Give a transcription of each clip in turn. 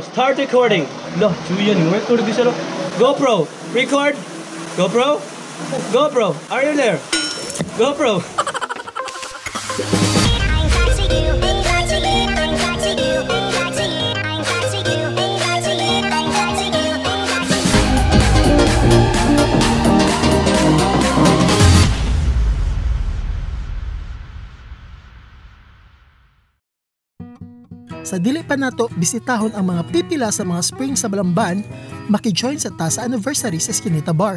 Start recording. No, GoPro, record. GoPro, GoPro, are you there? GoPro. Sa dili pa nato bisitahon ang mga pipila sa mga spring sa Balamban, maki-join sa ta sa anniversary sa Eskinita Bar.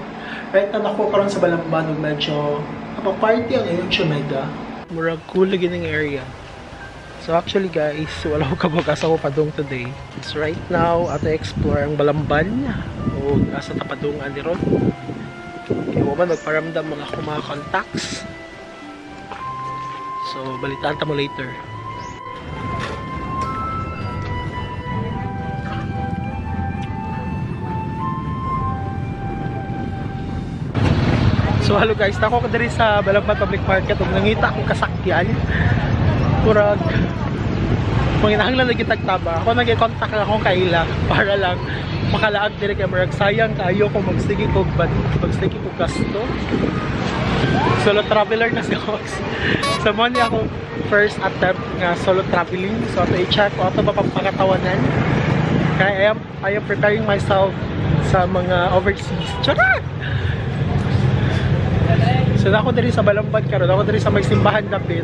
Right na ako karon sa Balamban ug medyo kapaparty ang iyong Chumega. Murag cool gining area. So actually guys, wala ko kabukas ako padung today. It's right now, ato explore ang Balamban o asa tapadung ani ron. Kaya man nagparamdam mga contacts. So balitaan ta mo later. So hello guys, ako ka diri sa Balamban Public Market ug nangita akong kasakyan. Murag manginahanglan lagi tagtaba. Ako nag-contact lang akong kaila para lang makalaag diri kay murag sayang kaayo ko magsigi kog bad, magsigi kog gasto. Solo traveler na si Cox. So mo ni ako first attempt nga solo traveling. So ato i-check ko ato ba pagpakatawanan. Kaya I am preparing myself sa mga overseas. Charot! So ako diri sa Balamban karon, ako diri sa may simbahan dapit.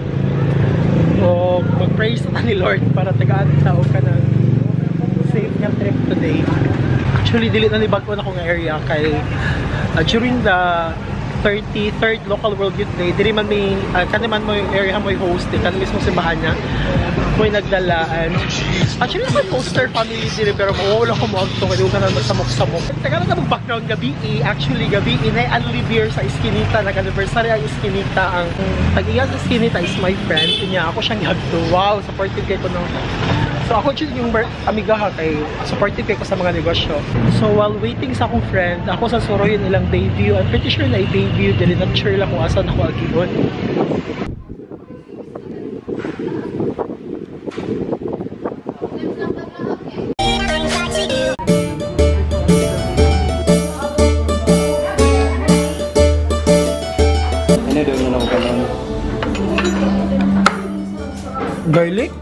O mag-praise na ni Lord para tagaan tao ka ng safe nga trip today. Actually dili na ni bag-o na ko nga area kay during the 33rd Local World Youth Day, diri man may kaniman mo yung area mo host, kan mismo simbahan niya. Mo'y nagdalaan. Actually ako coaster family diri pero wala ko mo agto kay duha na magsamok-samok. Tagaan na background gabi, actually gabi inay only beer sa Eskinita, nag-anniversary ang Eskinita. Ang tag-iya sa Eskinita is my friend niya. Ako siyang hagto. Wow, supportive kay ko no. So ako din yung amiga ha kay supportive kay ko sa mga negosyo. So while waiting sa akong friend, ako sa suroyon ilang Bayview. I'm pretty sure na i-Bayview dili na sure lang kung asan ako agiyon. Garlic?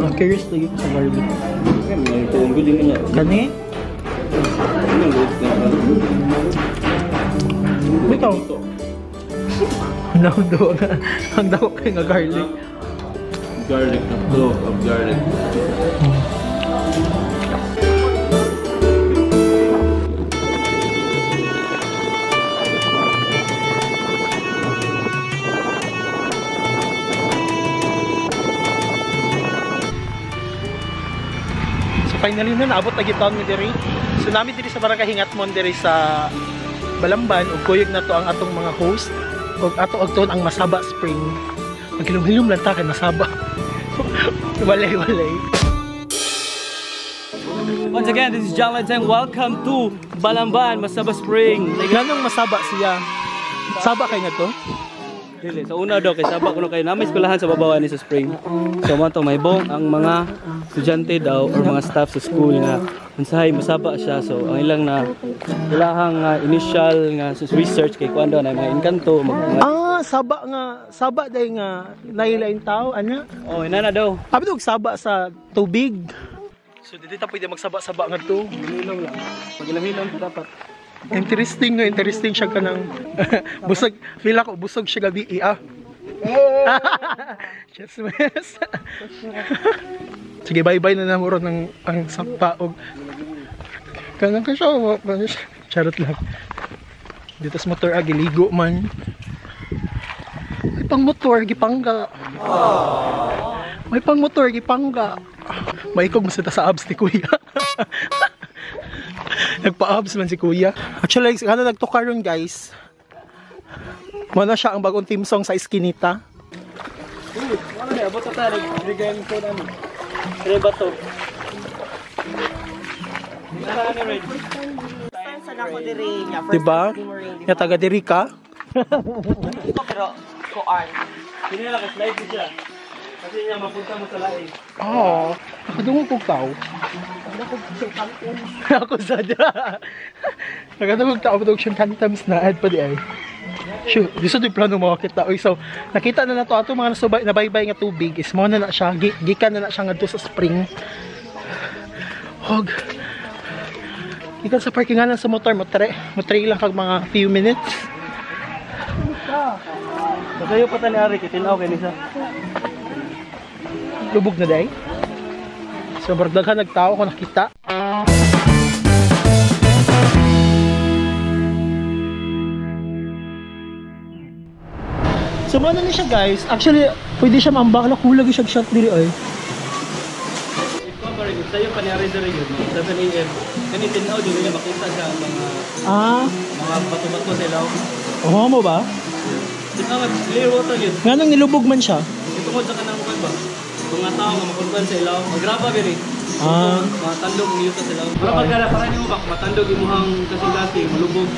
I'm curious to eat some garlic. Kani? Ito. Naudo nga. Ang dako kay nga garlic. garlic, ng clove of garlic. So finally na naabot na gitawon mi diri. So nami diri sa barangay Hingatmon diri sa Balamban ug kuyog na to ang atong mga host. Og ato og tuon ang Masaba Spring. Magilom-hilom lang ta kay Masaba. Walay-walay. Once again, this is John Lentz and welcome to Balamban, Masaba Spring. Ganong Masaba siya? Saba kay nga to? Dili, sa una daw kay Saba kuno kay namin eskwelahan sa babawan ni sa spring. So man to mahibong ang mga estudyante daw or mga staff sa school nga unsahay Masaba siya, so ang ilang na ilahang initial nga research kay kuan daw na mga inkanto mga Saba nga Saba day nga nailain tao ana. Oh inana daw abi og Saba sa tubig, so dili ta pwede magsaba-saba ngadto, hilom lang pagilahilom dapat. Interesting nga, interesting siya kanang busog, feel ako busog siya gabi iya. Just miss. Sige, bye-bye na namuro ng ang sapa og kanang kasama. Charot lang. Dito sa motor agi ligo man. May pang motor gipangga. May pang motor gipangga. Maikog masita sa abs ni kuya. Nagpa-abs man si kuya. Actually, ano nagtuka ron guys. Muna siya ang bagong team song sa Eskinita. Ano na, abot na tayo. Regayin ko namin. Kaya ba ito? Diba? Yung taga diri ka? Pero, koan. Pinila ka slide ko siya. Kasi niya mapunta mo sa lahi. Oo. Nakadungog kong tao. Ako sa dya. Nakadungog tao. Patungog siyang kantams na. Add pa di ay. Shoot, gusto doon plano makakit na. So, nakita na na ito. Ito mga nabaybay nga tubig is mo na na siya. Gikan na na siya nga doon sa spring. Hog. Gikan sa parking nga lang sa motor. Motre lang kag mga few minutes. Nagayo pa tali ari. Kitinaw kayo nisa. Lubog na day. So, bardaghan nagtao ko nakita. So, muna na siya guys. Actually, pwede siya maambak. Nakulagi siya shot dili ay. Discovery, sa'yo panari dali yun. 7 AM. Kanitin na dito niya makita siya ang mga bato-bato sa ilaw. Oo mo ba? Dito nga, clear water yun. Nga nang nilubog man siya? Ito ko sa kanang ba? Mga tao nga makuntan sa ilaw. Magraba ba rin? Matandog niyo sa ilaw. Para pagkala, para niyo ba? Matandog yung muhang kasing-gasi, malubog.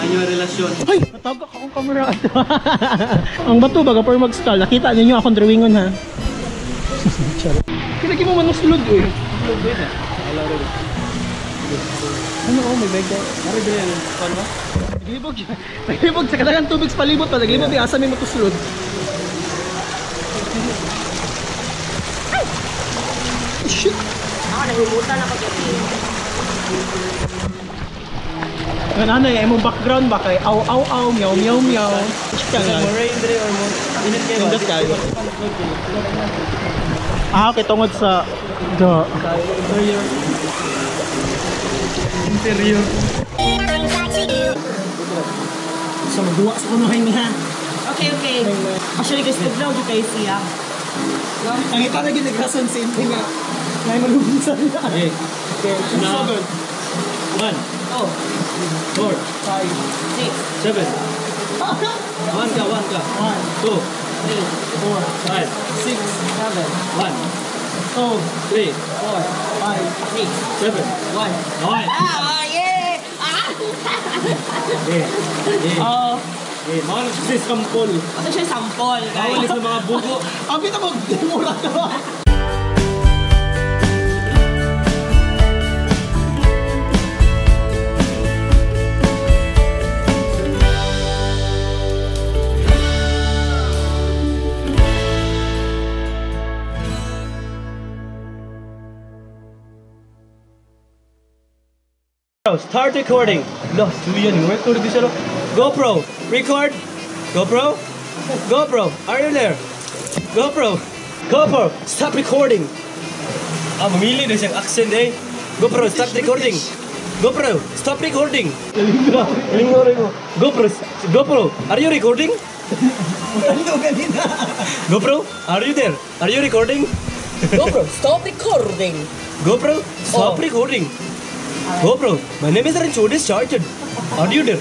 Anyo relasyon. Ay! Natawag ako ang camera. Ang bato baga para mag-stall. Nakita ninyo akong drawingon ha. Kinagin mo man ang sulod eh. Sulod eh. Ano ako? May bag daw. Maribili yan. Paano ba? Naglibog siya. Naglibog sa kailangan tubig sa palibot pa. Naglibog yung asa may matusulod. Ay! Shit! Ako nagumutan ako dito. Ganana yung imong background ba kay aw aw aw meow meow meow. Kaya mo rain dre or mo init kay ba? Okay, tungod sa do interior. Sa magduwa sa kuno hay niya. Okay. Actually guys, vlog ko kay siya. Ang ita na ginigrason sa inyo nga. May malubsan. Okay, so good. 1, 2, 4, 5, 6, 7. One ka. 1, 2, 3, 4, 5, 6, 7. 1, 2, 3, 4, 5, 6, 7, 1. Nine. Ah, yeah. Mahal siya sampol. Ano siya sampol? Mahal sa mga buko. Ang pita mo, mura ka ba? Start recording. Lost to you. GoPro, record. GoPro. Are you there? GoPro. GoPro, stop recording. I'm really there's an accent, eh? GoPro, stop recording. GoPro, stop recording. GoPro, are you recording? GoPro, are you there? Are you recording? GoPro, stop recording. GoPro, stop recording. GoPro, my name is Arun Choudhary Sergeant. Are you there?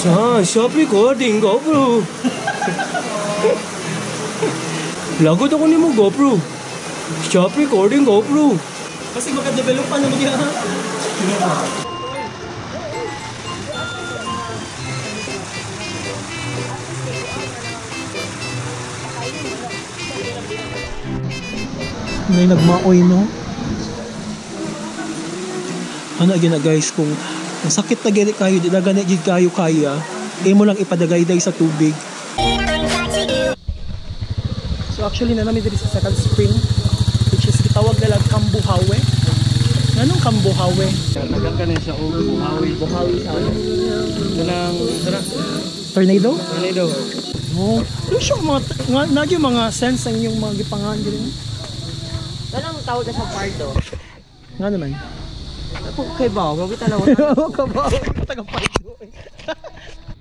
Stop recording, GoPro. Lagu to kunin mo GoPro. Stop recording, GoPro. Kasi magka-developan naman niya. May nagmaoy, no? Ano again na guys, kung sakit na gili kayo, dinagana gili kayo kaya, e mo lang ipadagayday sa tubig. So actually, nanami dito sa second spring, which is itawag nalang Cambuhawe. Anong Cambuhawe? Nagang ka na siya, o Buhawe. Buhawe sa ano? Ganang, tornado? Tornado. Oh, ano siya mga sense ang inyong mga gipangahan gano'n? Ganang tawag na sa pardo. Nga naman? Kaibaw, gawin talawa na.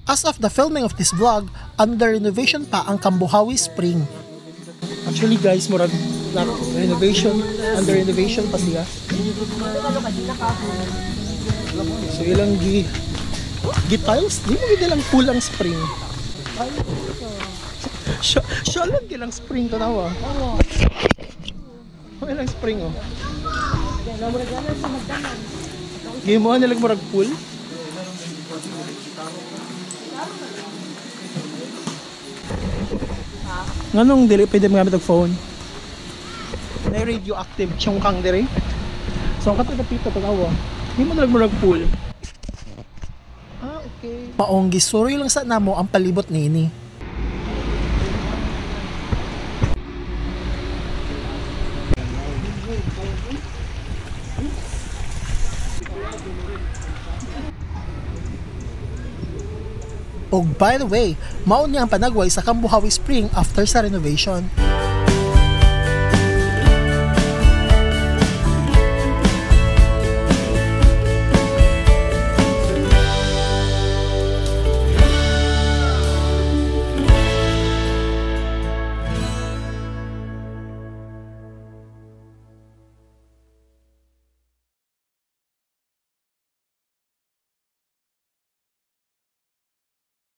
As of the filming of this vlog, under renovation pa ang Cambuhawe Spring. Actually guys, murag na renovation, under renovation pa siya. So ilang gi-tiles, di mo gina lang pool ang spring. Siya lang gilang spring tanawa. May lang spring oh. Game mo nilang murag pool. Nganong dili pwede magamit og phone? Na radioactive chungkang diri. So katong dapito pagawa. Di mo nilang murag pool. Ah okay. Paong gisuroy lang sa namo ang palibot niini. Oh, by the way, mao niya ang panagway sa Cambuhawe Spring after sa renovation.